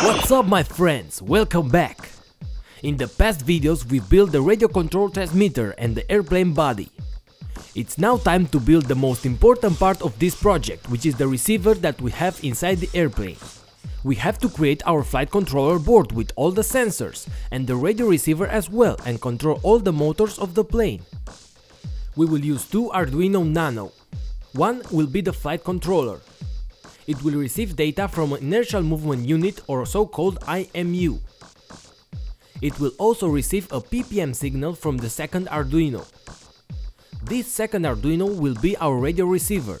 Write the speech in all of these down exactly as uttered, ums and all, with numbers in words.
What's up, my friends? Welcome back! In the past videos we built the radio control transmitter and the airplane body. It's now time to build the most important part of this project, which is the receiver that we have inside the airplane. We have to create our flight controller board with all the sensors and the radio receiver as well, and control all the motors of the plane. We will use two Arduino Nano. One will be the flight controller. It will receive data from an inertial movement unit, or so-called I M U. It will also receive a P P M signal from the second Arduino. This second Arduino will be our radio receiver.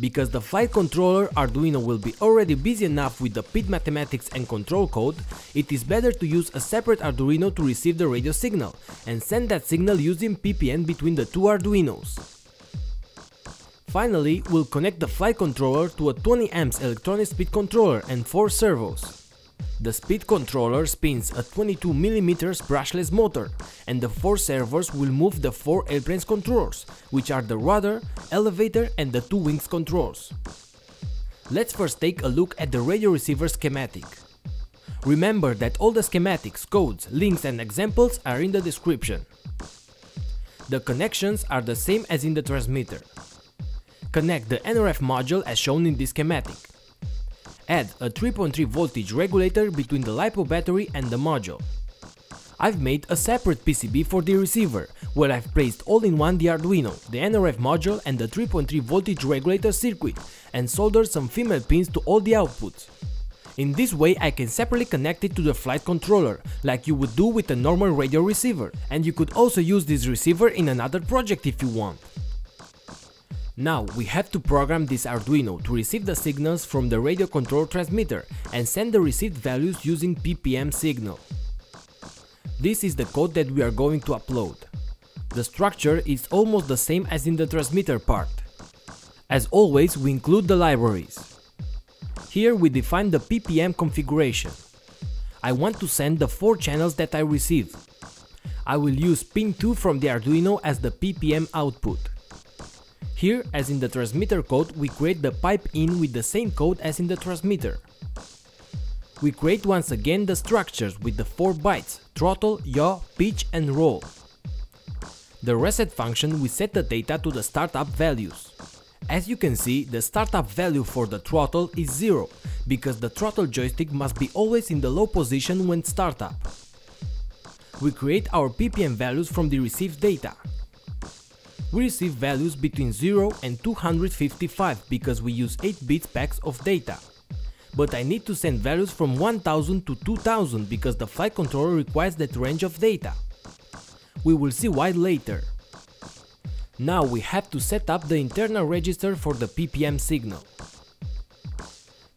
Because the flight controller Arduino will be already busy enough with the P I D mathematics and control code, it is better to use a separate Arduino to receive the radio signal and send that signal using P P M between the two Arduinos. Finally, we'll connect the flight controller to a twenty amps electronic speed controller and four servos. The speed controller spins a twenty-two millimeter brushless motor, and the four servos will move the four airplane's controls, which are the rudder, elevator and the two wings controls. Let's first take a look at the radio receiver schematic. Remember that all the schematics, codes, links and examples are in the description. The connections are the same as in the transmitter. Connect the N R F module as shown in this schematic. Add a three point three voltage regulator between the LiPo battery and the module. I've made a separate P C B for the receiver, where I've placed all-in-one the Arduino, the N R F module and the three point three voltage regulator circuit, and soldered some female pins to all the outputs. In this way I can separately connect it to the flight controller, like you would do with a normal radio receiver, and you could also use this receiver in another project if you want. Now we have to program this Arduino to receive the signals from the radio control transmitter and send the received values using P P M signal. This is the code that we are going to upload. The structure is almost the same as in the transmitter part. As always, we include the libraries. Here we define the P P M configuration. I want to send the four channels that I receive. I will use pin two from the Arduino as the P P M output. Here, as in the transmitter code, we create the pipe in with the same code as in the transmitter. We create once again the structures with the four bytes: throttle, yaw, pitch and roll. The reset function will set the data to the startup values. As you can see, the startup value for the throttle is zero, because the throttle joystick must be always in the low position when startup. We create our P P M values from the received data. We receive values between zero and two hundred fifty-five because we use eight bit packs of data. But I need to send values from one thousand to two thousand because the flight controller requires that range of data. We will see why later. Now we have to set up the internal register for the P P M signal.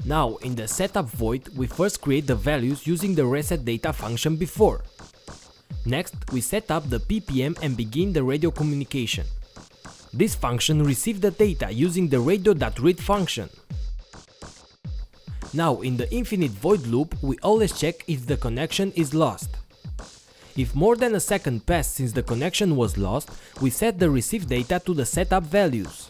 Now in the setup void we first create the values using the reset data function before. Next we set up the P P M and begin the radio communication. This function receives the data using the radio.read function. Now in the infinite void loop we always check if the connection is lost. If more than a second passed since the connection was lost, we set the received data to the setup values.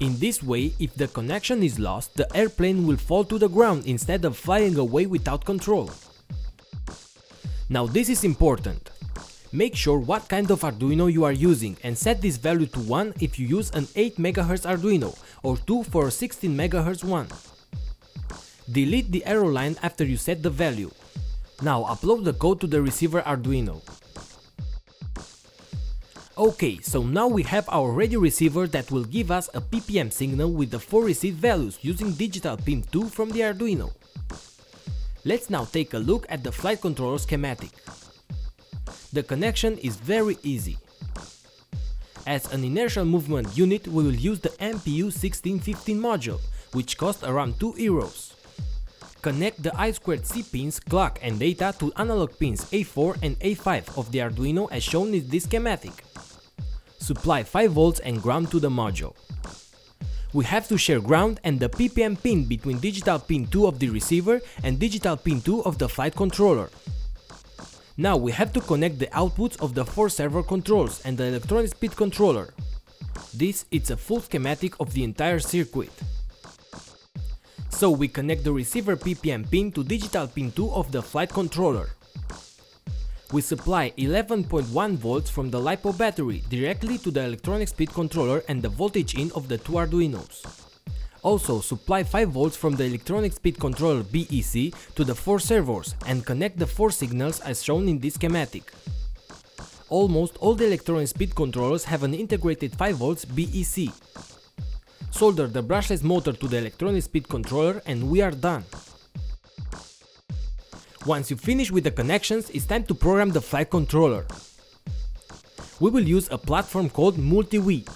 In this way, if the connection is lost, the airplane will fall to the ground instead of flying away without control. Now this is important. Make sure what kind of Arduino you are using and set this value to one if you use an eight megahertz Arduino, or two for a sixteen megahertz one. Delete the arrow line after you set the value. Now upload the code to the receiver Arduino. Ok, so now we have our radio receiver that will give us a P P M signal with the four received values using digital pin two from the Arduino. Let's now take a look at the flight controller schematic. The connection is very easy. As an inertial movement unit we will use the M P U sixteen fifteen module, which costs around two euros. Connect the I two C pins, clock and data to analog pins A four and A five of the Arduino as shown in this schematic. Supply five volts and ground to the module. We have to share ground and the P P M pin between digital pin two of the receiver and digital pin two of the flight controller. Now we have to connect the outputs of the four server controls and the electronic speed controller. This is a full schematic of the entire circuit. So we connect the receiver P P M pin to digital pin two of the flight controller. We supply eleven point one volts from the LiPo battery directly to the electronic speed controller and the voltage in of the two Arduinos. Also supply five volts from the electronic speed controller B E C to the four servers and connect the four signals as shown in this schematic. Almost all the electronic speed controllers have an integrated five volts B E C. Solder the brushless motor to the electronic speed controller and we are done. Once you finish with the connections, it's time to program the flight controller. We will use a platform called MultiWii.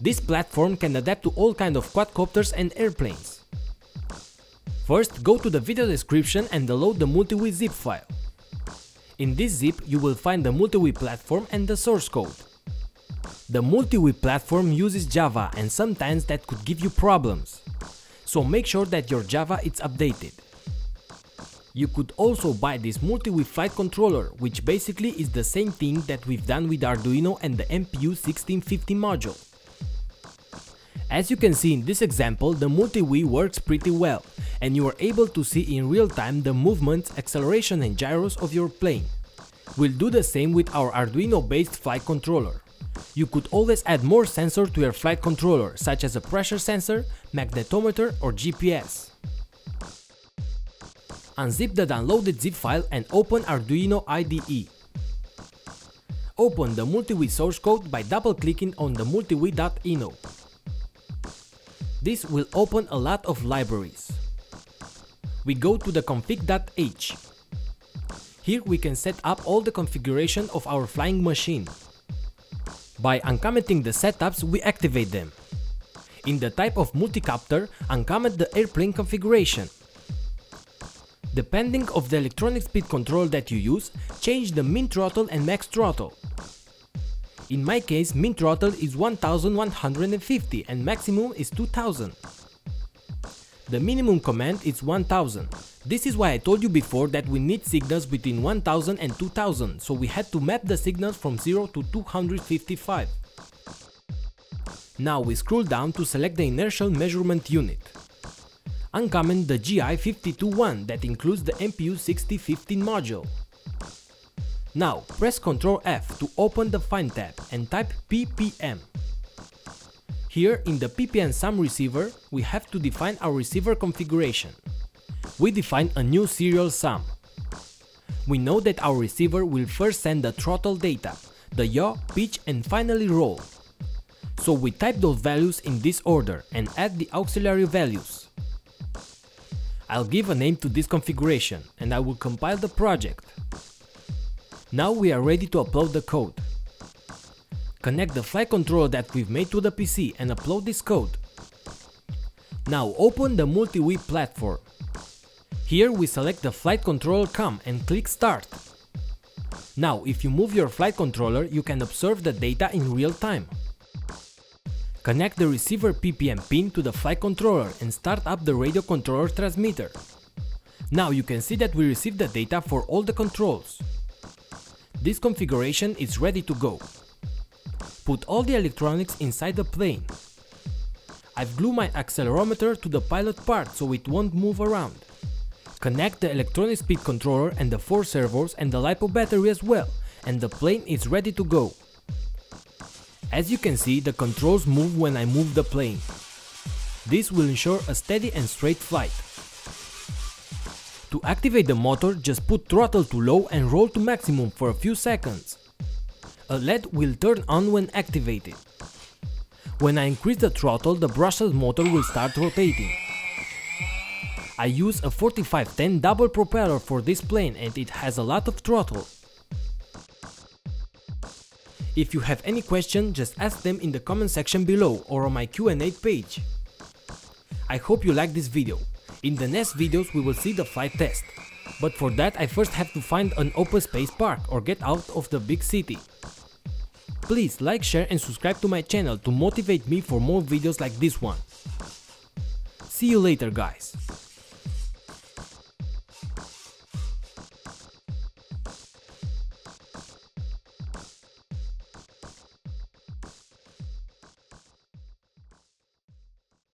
This platform can adapt to all kinds of quadcopters and airplanes. First, go to the video description and download the MultiWii zip file. In this zip, you will find the MultiWii platform and the source code. The MultiWii platform uses Java and sometimes that could give you problems. So make sure that your Java is updated. You could also buy this MultiWii flight controller, which basically is the same thing that we've done with Arduino and the M P U sixteen fifty module. As you can see in this example, the MultiWii works pretty well, and you are able to see in real time the movements, acceleration and gyros of your plane. We'll do the same with our Arduino-based flight controller. You could always add more sensors to your flight controller, such as a pressure sensor, magnetometer or G P S. Unzip the downloaded zip file and open Arduino I D E. Open the MultiWii source code by double-clicking on the MultiWii.ino. This will open a lot of libraries. We go to the config.h. Here we can set up all the configuration of our flying machine. By uncommenting the setups, we activate them. In the type of multicopter, uncomment the airplane configuration. Depending on the electronic speed control that you use, change the min throttle and max throttle. In my case, min throttle is one thousand one hundred fifty and maximum is two thousand. The minimum command is one thousand. This is why I told you before that we need signals between one thousand and two thousand, so we had to map the signals from zero to two hundred fifty-five. Now we scroll down to select the inertial measurement unit. Uncomment the G I five two one that includes the M P U sixty fifteen module. Now press control F to open the Find tab and type P P M. Here in the P P M sum receiver, we have to define our receiver configuration. We define a new serial sum. We know that our receiver will first send the throttle data, the yaw, pitch and finally roll. So we type those values in this order and add the auxiliary values. I'll give a name to this configuration and I will compile the project. Now we are ready to upload the code. Connect the flight controller that we've made to the P C and upload this code. Now open the MultiWii platform. Here we select the flight controller C O M and click Start. Now if you move your flight controller, you can observe the data in real time. Connect the receiver P P M pin to the flight controller and start up the radio controller transmitter. Now you can see that we received the data for all the controls. This configuration is ready to go. Put all the electronics inside the plane. I've glued my accelerometer to the pilot part so it won't move around. Connect the electronic speed controller and the four servers and the LiPo battery as well, and the plane is ready to go. As you can see, the controls move when I move the plane. This will ensure a steady and straight flight. To activate the motor, just put throttle to low and roll to maximum for a few seconds. A L E D will turn on when activated. When I increase the throttle, the brushless motor will start rotating. I use a forty-five ten double propeller for this plane and it has a lot of throttle. If you have any question, just ask them in the comment section below or on my Q and A page. I hope you liked this video. In the next videos we will see the flight test, but for that I first have to find an open space park or get out of the big city. Please like, share and subscribe to my channel to motivate me for more videos like this one. See you later, guys!